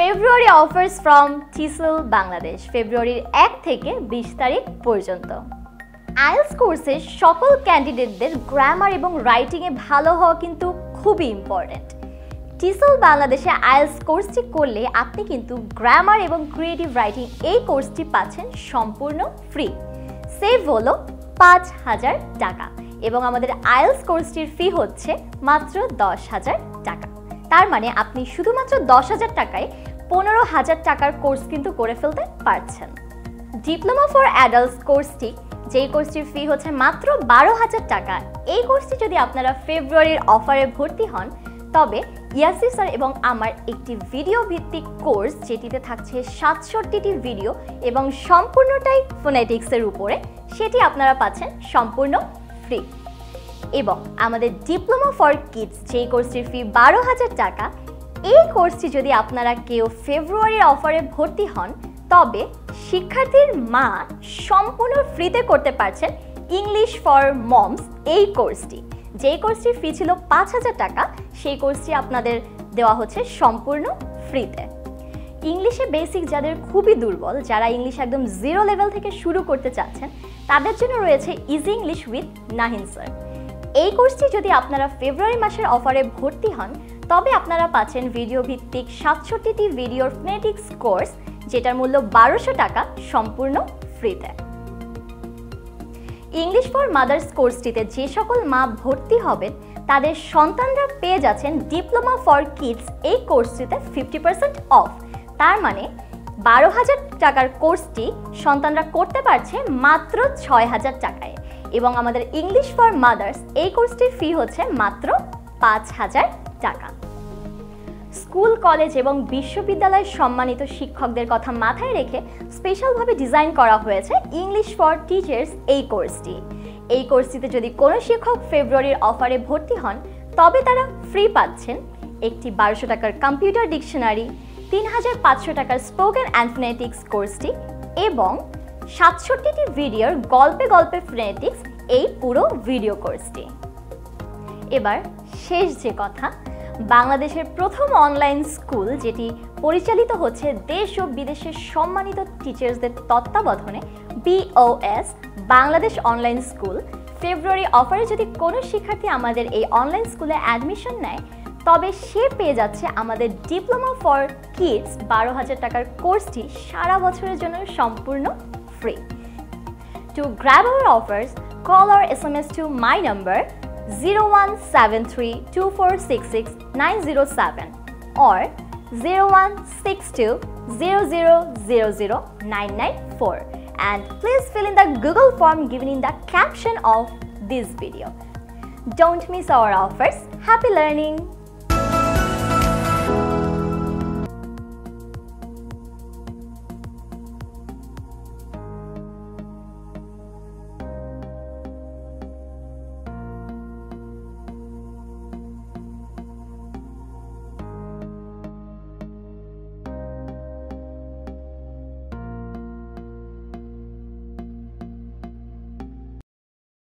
February offers from Tissell Bangladesh, February 1 থেকে 20 তারিখ পর্যন্ত। IELTS কোর্সে সকল ক্যান্ডিডেটদের গ্রামার এবং রাইটিং এ ভালো হওয়া কিন্তু খুবই ইম্পর্টেন্ট। Tissell বাংলাদেশে IELTS কোর্সটি করলে আপনি কিন্তু গ্রামার এবং ক্রিয়েটিভ রাইটিং এই কোর্সটি পাচ্ছেন সম্পূর্ণ ফ্রি। সেভ হলো 5000 টাকা এবং আমাদের IELTS কোর্সটির ফি হচ্ছে মাত্র 10000 টাকা। তার মানে আপনি শুধুমাত্র 10000 টাকায় 15000 টাকার কোর্স কিন্তু করে ফেলতে পারছেন। ডিপ্লোমা ফর অ্যাডাল্টস কোর্সটি, যেই কোর্সটির ফি হচ্ছে মাত্র 12000 টাকা, এই কোর্সটি যদি আপনারা ফেব্রুয়ারির অফারে ভর্তি হন তবে ইয়াসির স্যার এবং আমার একটি ভিডিও ভিত্তিক কোর্স যেটিতে থাকছে ৬৭টি ভিডিও এবং সম্পূর্ণটাই ফোনেটিক্সের উপরে, সেটি আপনারা পাচ্ছেন সম্পূর্ণ ফ্রি। এবং আমাদের ডিপ্লোমা ফর কিডস, যেই কোর্সটির ফি 12000 টাকা, এই কোর্সটি যদি আপনারা কেউ ফেব্রুয়ারির অফারে ভর্তি হন তবে শিক্ষার্থীর মা সম্পূর্ণ ফ্রিতে করতে পারছেন ইংলিশ ফর মমস এই কোর্সটি। যেই কোর্সটির ফি ছিল 5000 টাকা, সেই কোর্সটি আপনাদের দেওয়া হচ্ছে সম্পূর্ণ ফ্রিতে। ইংলিশে বেসিক যাদের খুবই দুর্বল, যারা ইংলিশ একদম জিরো লেভেল থেকে শুরু করতে চাচ্ছেন, তাদের জন্য রয়েছে easy English with Nahin sir. এই কোর্সটি যদি আপনারা ফেব্রুয়ারি মাসের অফারে ভর্তি হন তবে আপনারা পাচ্ছেন ভিডিও ভিত্তিক 67টি ভিডিওর ফোনেটিক্স কোর্স, যেটার মূল্য 1200 টাকা, সম্পূর্ণ ফ্রিতে। ইংলিশ ফর মাদার্স কোর্সটিতে যে সকল মা ভর্তি হবেন তাদের সন্তানরা পেয়ে যাচ্ছেন ডিপ্লোমা ফর কিডস এই কোর্সটিতে 50% অফ। তার মানে 12000 টাকার কোর্সটি সন্তানরা করতে পারছে মাত্র 6000 টাকায়। এবং আমাদের ইংলিশ ফর মাদার্স এই কোর্সটির ফি হচ্ছে মাত্র 5000 টাকা। স্কুল, কলেজ এবং বিশ্ববিদ্যালয়ের সম্মানিত শিক্ষকদের কথা মাথায় রেখে স্পেশালভাবে ডিজাইন করা হয়েছে ইংলিশ ফর টিচার্স এই কোর্সটি। এই কোর্সটিতে যদি কোনো শিক্ষক ফেব্রুয়ারির অফারে ভর্তি হন তবে তারা ফ্রি পাচ্ছেন একটি 1200 টাকার কম্পিউটার ডিকশনারি, 3500 টাকার স্পোকেন অ্যান্ড ফোনেটিক্স কোর্সটি এবং 67টি ভিডিওর গল্পে গল্পে ফোনেটিক্স এই পুরো ভিডিও কোর্সটি। এবার শেষ যে কথা, বাংলাদেশের প্রথম অনলাইন স্কুল যেটি পরিচালিত হচ্ছে দেশ ও বিদেশের সম্মানিত টিচার্সদের তত্ত্বাবধানে, BOS বাংলাদেশ অনলাইন স্কুল, ফেব্রুয়ারি অফারে যদি কোনো শিক্ষার্থী আমাদের এই অনলাইন স্কুলে অ্যাডমিশন নেয় তবে সে পেয়ে যাচ্ছে আমাদের ডিপ্লোমা ফর কিডস 12000 টাকার কোর্সটি সারা বছরের জন্য সম্পূর্ণ free. To grab our offers, call or SMS to my number 0173246697 or 0162000099 4, and please fill in the Google form given in the caption of this video. Don't miss our offers. Happy learning!